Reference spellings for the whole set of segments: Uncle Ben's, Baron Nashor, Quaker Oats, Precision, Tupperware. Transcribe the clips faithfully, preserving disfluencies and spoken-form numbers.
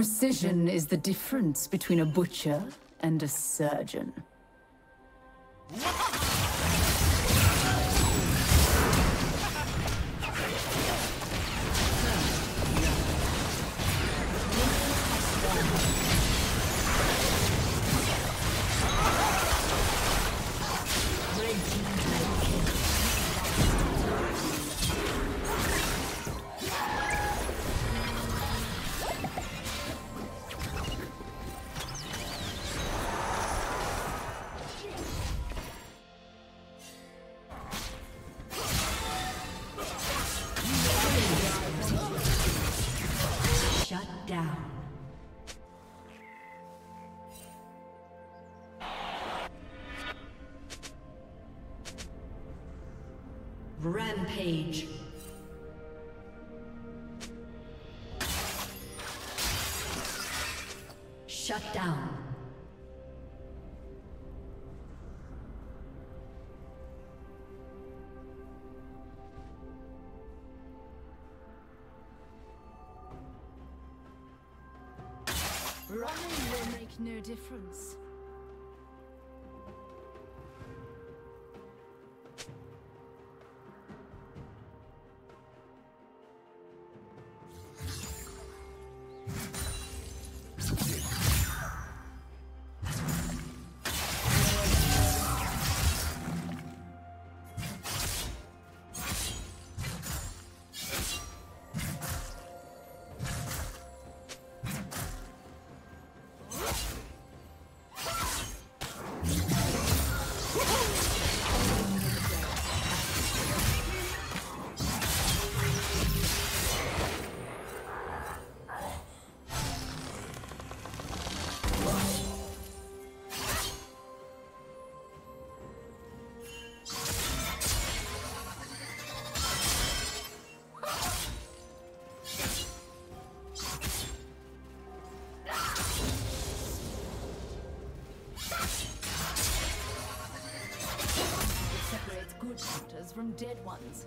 Precision is the difference between a butcher and a surgeon. Rampage. Shut down. Running will make no difference. From dead ones.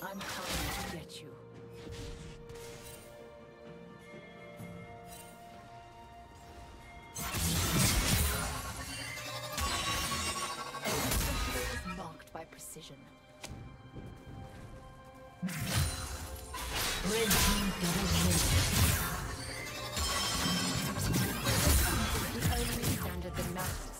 I'm coming to get you. Precision. Red team double kill. The enemy is under the mountain.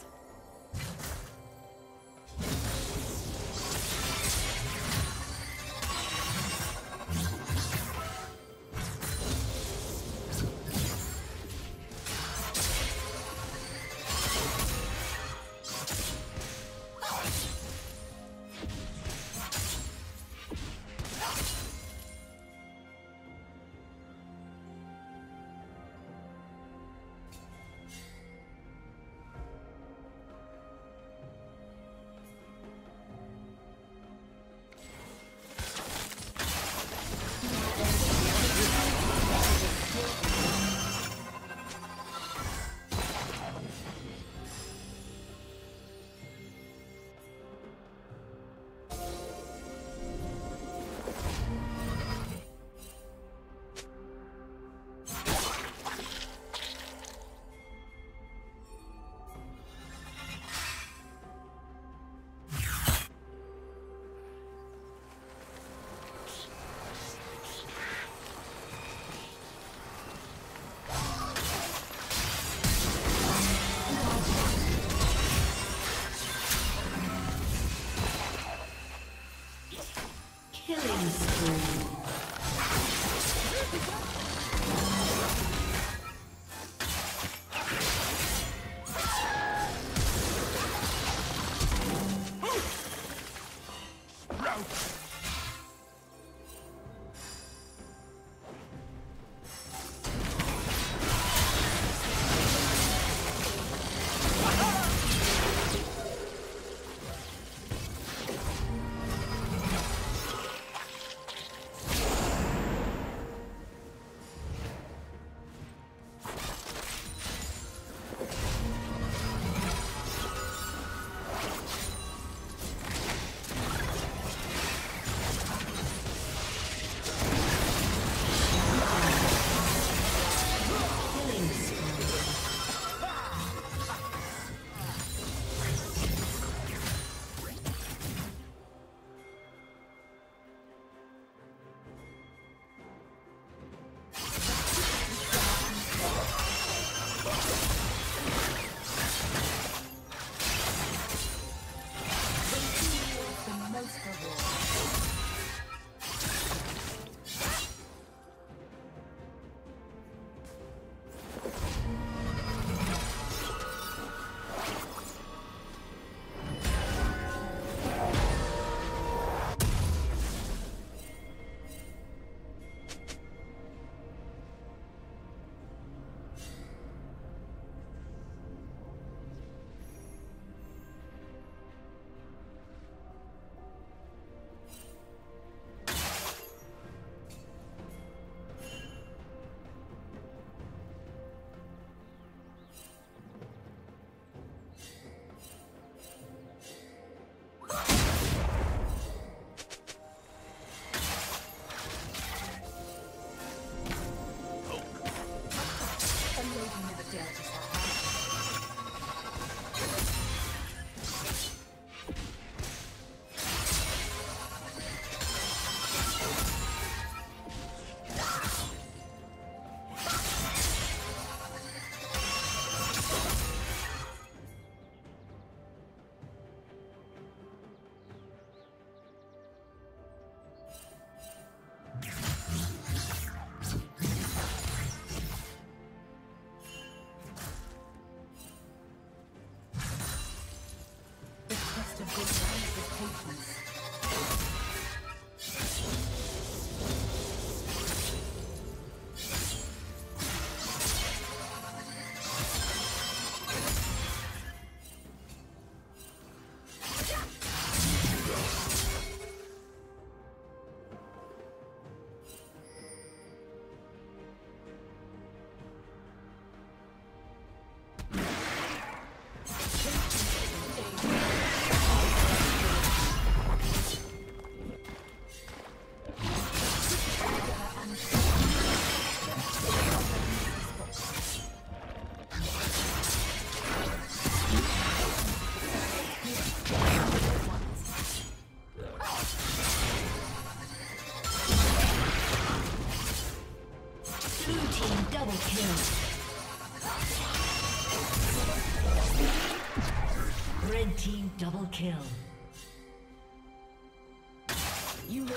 double kill. You will be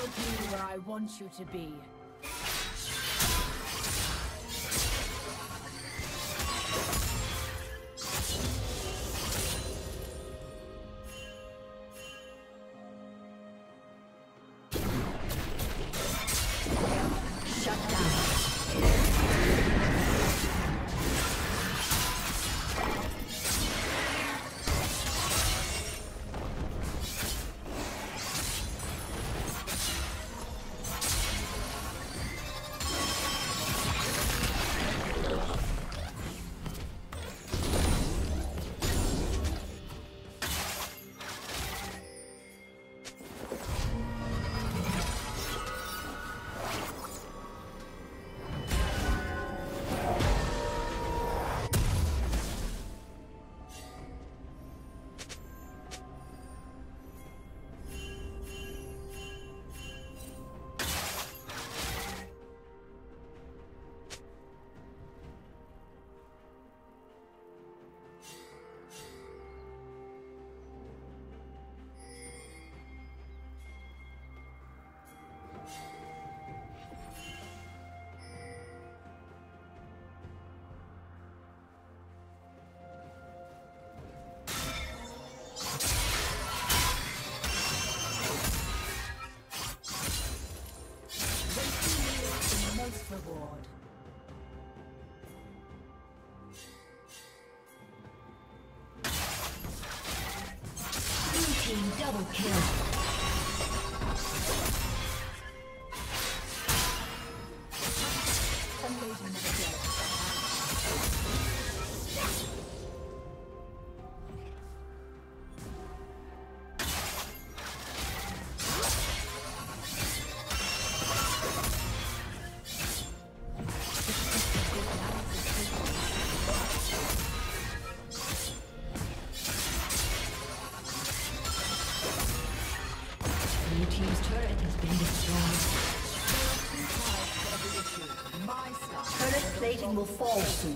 where I want you to be. Double kill. Will fall soon.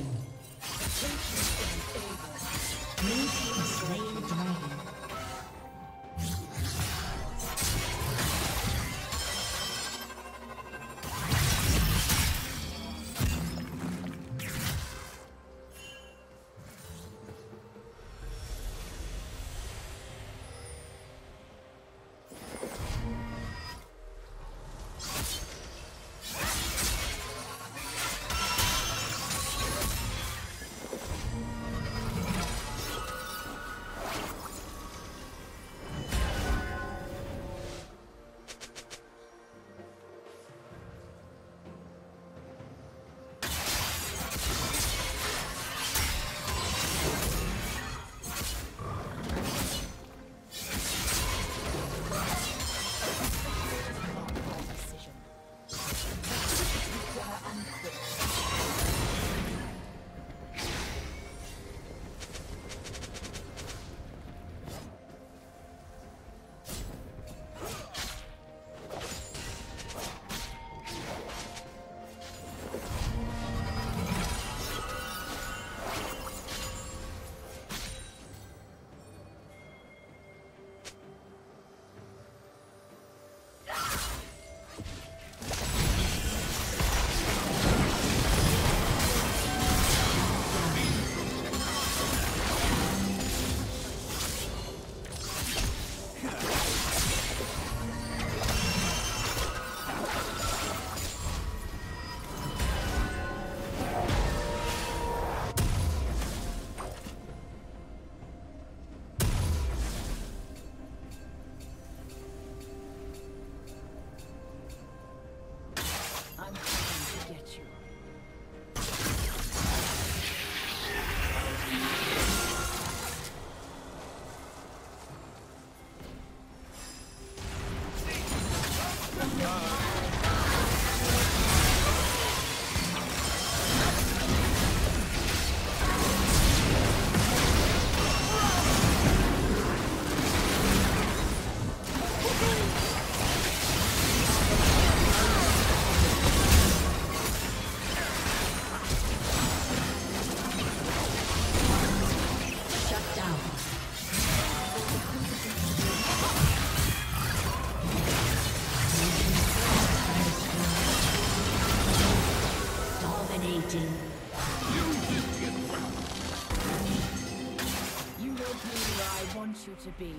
New team slain the dragon. you to be.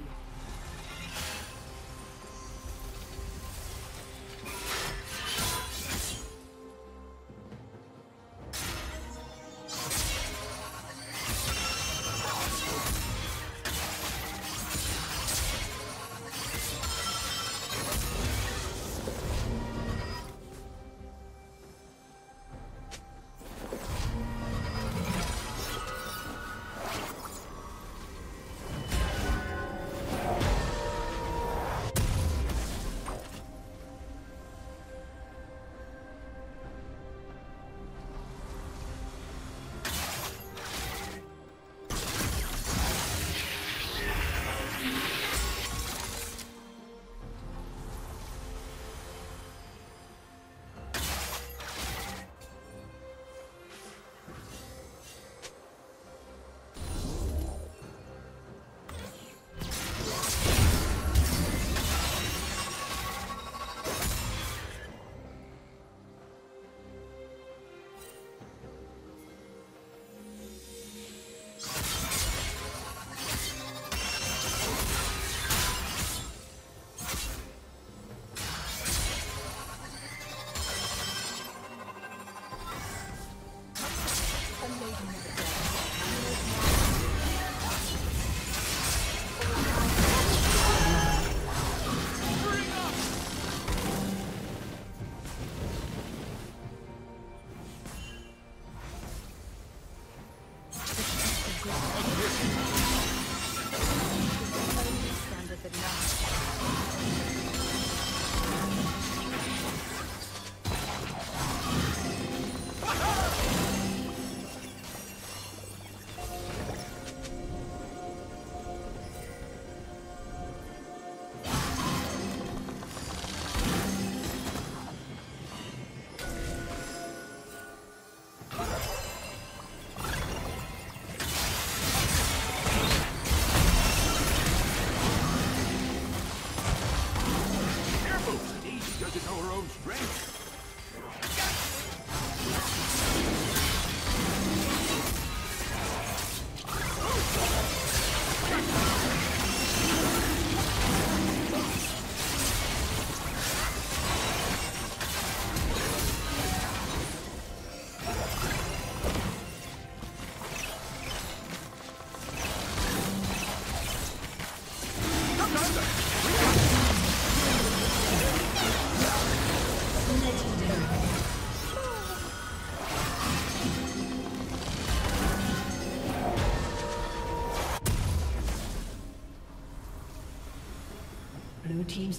Blue team's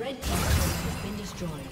Red team has been destroyed.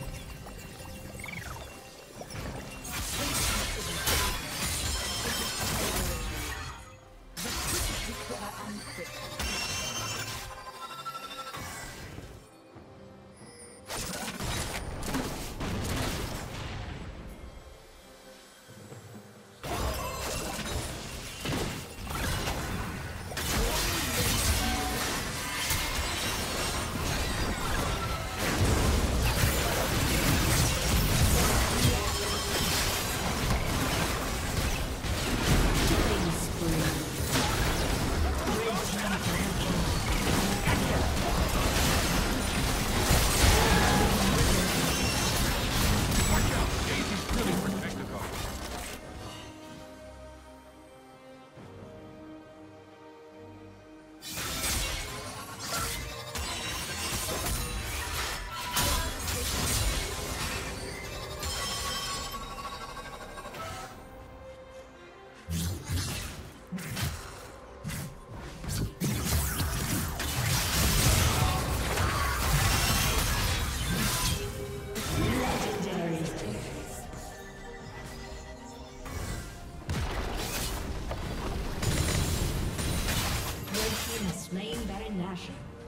has slain Baron Nashor.